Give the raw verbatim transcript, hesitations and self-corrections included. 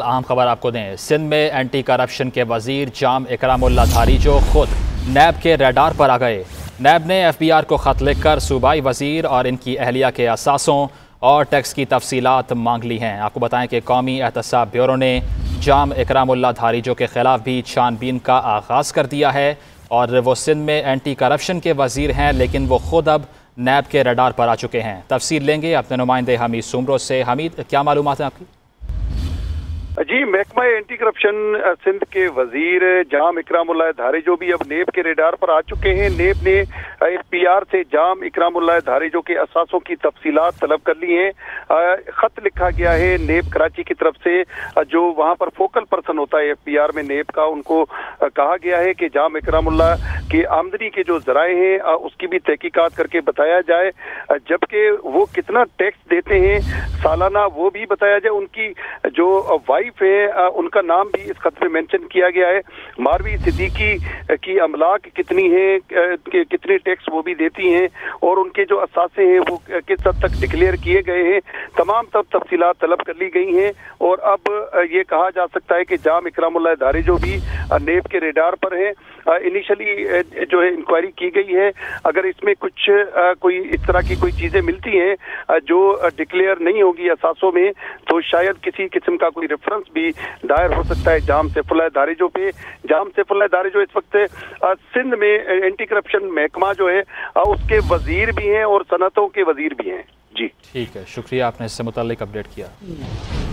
अहम खबर आपको दें, सिंध में एंटी करप्शन के वजीर जाम इकरामुल्लाह धारीजो खुद नैब के रडार पर आ गए। नैब ने एफ बी आर को खत लिखकर सूबाई वजीर और इनकी अहलिया के असासों और टैक्स की तफसीलात मांग ली हैं। आपको बताएं कि कौमी एहतसाब ब्यूरो ने जाम इकरामुल्लाह धारीजो के खिलाफ भी छानबीन का आगाज़ कर दिया है और वो सिंध में एंटी करप्शन के वजीर हैं, लेकिन वो खुद अब नैब के रडार पर आ चुके हैं। तफसील लेंगे अपने नुमाइंदे हमीद सुमरों से। हमीद, क्या मालूमात हैं आपकी? जी, महकमा एंटी करप्शन सिंध के वजीर जाम इकरामुल्लाह धारेजो भी अब नेब के रेडार पर आ चुके हैं। नेब ने एफ पी आर से जाम इकरामुल्लाह धारेजो के असासों की तफसीलात तलब कर ली हैं। खत लिखा गया है नेब कराची की तरफ से, जो वहां पर फोकल पर्सन होता है एफ पी आर में नेब का, उनको कहा गया है कि जाम इकरामुल्लाह की आमदनी के जो जराए हैं उसकी भी तहकीकात करके बताया जाए, जबकि वो कितना टैक्स देते हैं सालाना वो भी बताया जाए। उनकी जो वाइफ है उनका नाम भी इस खत में मेंशन किया गया है, मारवी सिद्दीकी की अमलाक कितनी है, कितने टैक्स वो भी देती हैं और उनके जो असासे हैं वो किस हद तक डिक्लेयर किए गए हैं, तमाम तब तफसीलात तलब कर ली गई हैं। और अब ये कहा जा सकता है कि जाम इकरामुल्लाह धारेजो भी नेब के रेडार पर हैं। इनिशियली जो है इंक्वायरी की गई है, अगर इसमें कुछ कोई इस तरह की कोई चीज़ें मिलती हैं जो डिक्लेयर नहीं होगी असासों में, तो शायद किसी किस्म का कोई रेफरेंस भी दायर हो सकता है जाम सैफुल्लाह धारेजो पे। जाम सैफुल्लाह धारेजो इस वक्त सिंध में एंटी करप्शन महकमा जो है उसके वजीर भी हैं और सनतों के वजीर भी हैं। जी ठीक है, शुक्रिया, आपने इससे मुताल्लिक अपडेट किया।